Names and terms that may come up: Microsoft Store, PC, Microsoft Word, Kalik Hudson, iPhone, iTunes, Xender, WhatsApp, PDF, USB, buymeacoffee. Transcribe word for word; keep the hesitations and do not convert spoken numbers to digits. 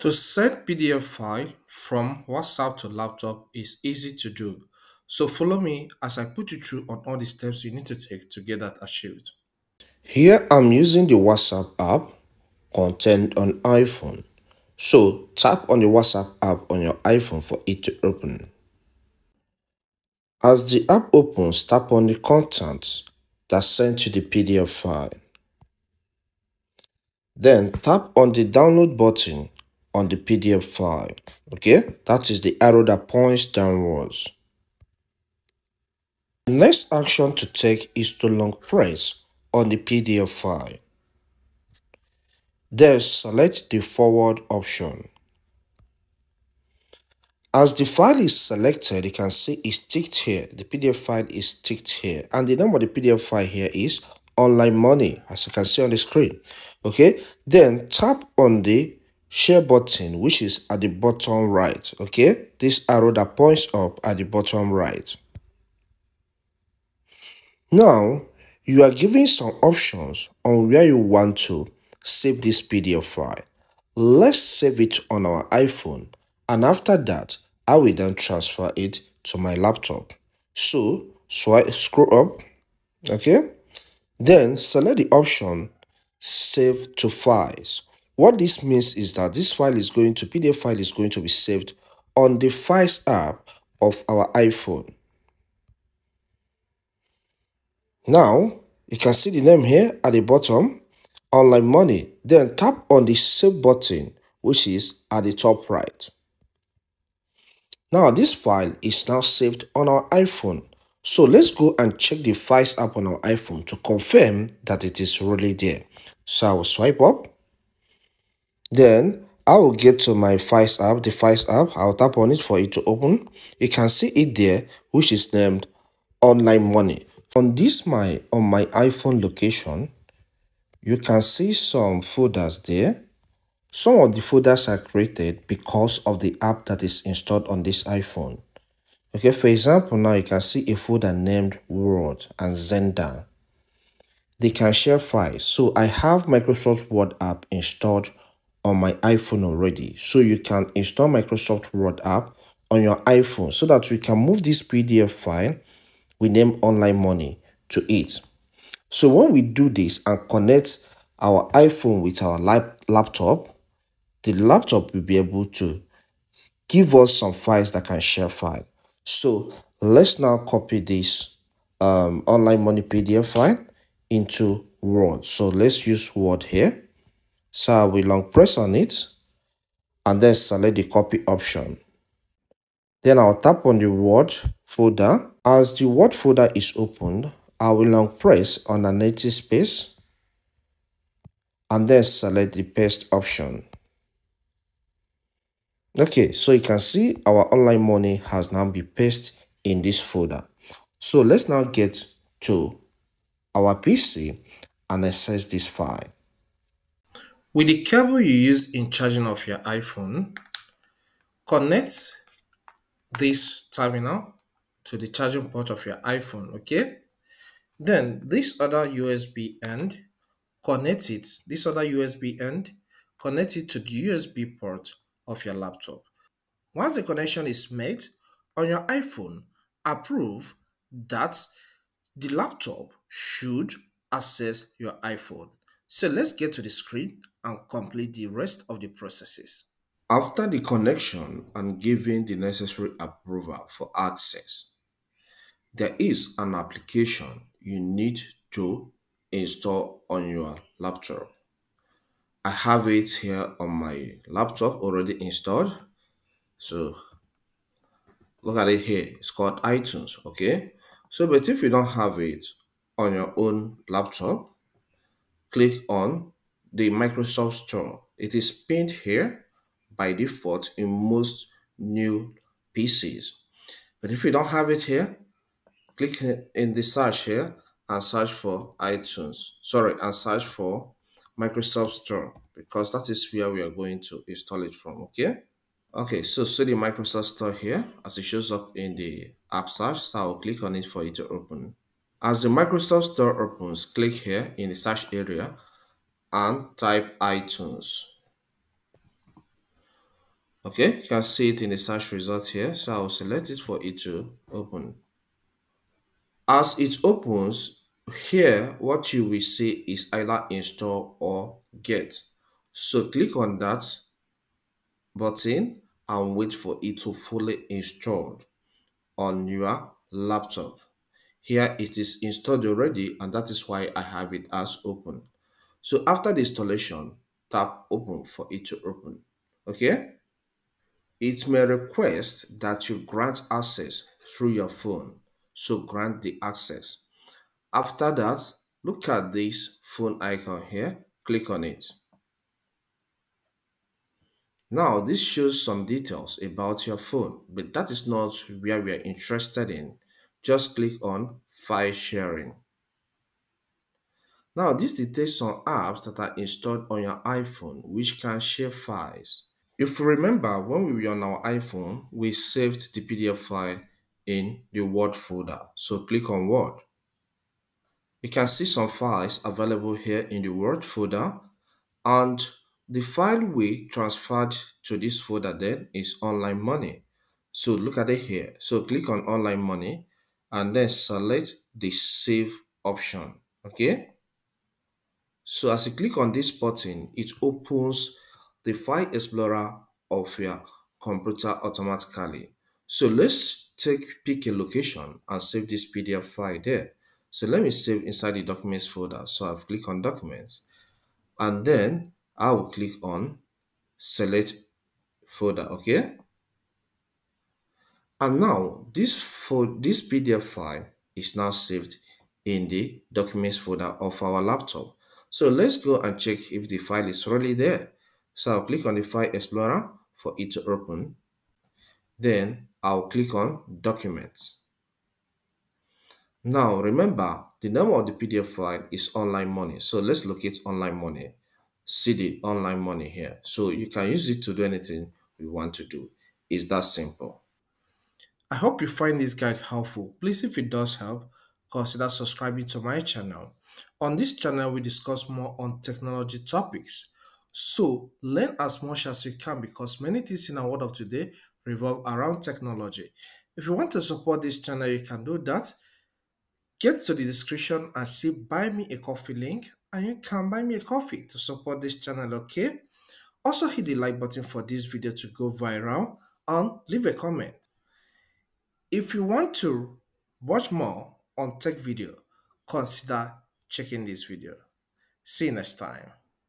To send P D F file from WhatsApp to laptop is easy to do, so follow me as I put you through on all the steps you need to take to get that achieved. Here I'm using the WhatsApp app contained on iPhone. So tap on the WhatsApp app on your iPhone for it to open. As the app opens, tap on the content that sent you the P D F file. Then tap on the download button on the P D F file. Okay, that is the arrow that points downwards. The next action to take is to long press on the P D F file. Then select the forward option. As the file is selected, you can see it's ticked here. The P D F file is ticked here. And the name of the P D F file here is Online Money, as you can see on the screen. Okay, then tap on the share button, which is at the bottom right. Okay, this arrow that points up at the bottom right. Now you are given some options on where you want to save this P D F file. Let's save it on our iPhone, and after that I will then transfer it to my laptop. So swipe, scroll up, okay, then select the option save to files. What this means is that this file is going to P D F file is going to be saved on the Files app of our iPhone. Now you can see the name here at the bottom, Online Money. Then tap on the save button, which is at the top right. Now this file is now saved on our iPhone. So let's go and check the Files app on our iPhone to confirm that it is really there. So I will swipe up. Then I will get to my Files app, the Files app. I'll tap on it for it to open. You can see it there, which is named Online Money. On this my on my iPhone location, you can see some folders there. Some of the folders are created because of the app that is installed on this iPhone. Okay, for example, now you can see a folder named Word and Xender. They can share files. So I have Microsoft Word app installed on my iPhone already. So you can install Microsoft Word app on your iPhone so that you can move this P D F file we name Online Money to it. So when we do this and connect our iPhone with our laptop, the laptop will be able to give us some files that can share file. So let's now copy this um, Online Money P D F file into Word. So let's use Word here. So I will long press on it and then select the copy option. Then I'll tap on the Word folder. As the Word folder is opened, I will long press on an empty space and then select the paste option. Okay, so you can see our Online Money has now been pasted in this folder. So let's now get to our P C and access this file. With the cable you use in charging of your iPhone, connect this terminal to the charging port of your iPhone. Okay, then this other U S B end, connect it this other U S B end connect it to the U S B port of your laptop. Once the connection is made on your iPhone, approve that the laptop should access your iPhone. So let's get to the screen and complete the rest of the processes. After the connection and giving the necessary approval for access, there is an application you need to install on your laptop. I have it here on my laptop already installed. So look at it here, it's called iTunes, okay? So, but if you don't have it on your own laptop, click on the Microsoft Store. It is pinned here by default in most new P Cs. But if you don't have it here, click in the search here and search for iTunes, sorry, and search for Microsoft Store, because that is where we are going to install it from, okay? Okay, so see the Microsoft Store here as it shows up in the app search, so I'll click on it for it to open. As the Microsoft Store opens, click here in the search area and type iTunes. Okay, you can see it in the search result here. So I'll select it for it to open. As it opens here, what you will see is either install or get. So click on that button and wait for it to fully installed on your laptop. Here it is installed already, and that is why I have it as open. So after the installation, tap open for it to open. Okay? It may request that you grant access through your phone. So grant the access. After that, look at this phone icon here. Click on it. Now, this shows some details about your phone, but that is not where we are interested in. Just click on File Sharing. Now, this details some apps that are installed on your iPhone, which can share files. If you remember, when we were on our iPhone, we saved the P D F file in the Word folder. So click on Word. You can see some files available here in the Word folder, and the file we transferred to this folder then is online money. So look at it here. So click on online money and then select the save option. Okay. So as you click on this button, it opens the file explorer of your computer automatically. So let's take pick a location and save this P D F file there. So let me save inside the documents folder. So I've clicked on documents and then I will click on select folder, okay? And now this, for, this P D F file is now saved in the documents folder of our laptop. So let's go and check if the file is really there. So I'll click on the File Explorer for it to open. Then I'll click on Documents. Now remember, the name of the P D F file is Online Money. So let's locate Online Money. See the online money here. So you can use it to do anything you want to do. It's that simple. I hope you find this guide helpful. Please, if it does help, consider subscribing to my channel. On this channel, we discuss more on technology topics. So learn as much as you can, because many things in our world of today revolve around technology. If you want to support this channel, you can do that. Get to the description and see Buy Me a Coffee link, and you can buy me a coffee to support this channel, okay? Also hit the like button for this video to go viral and leave a comment. If you want to watch more on tech video, consider checking this video. See you next time.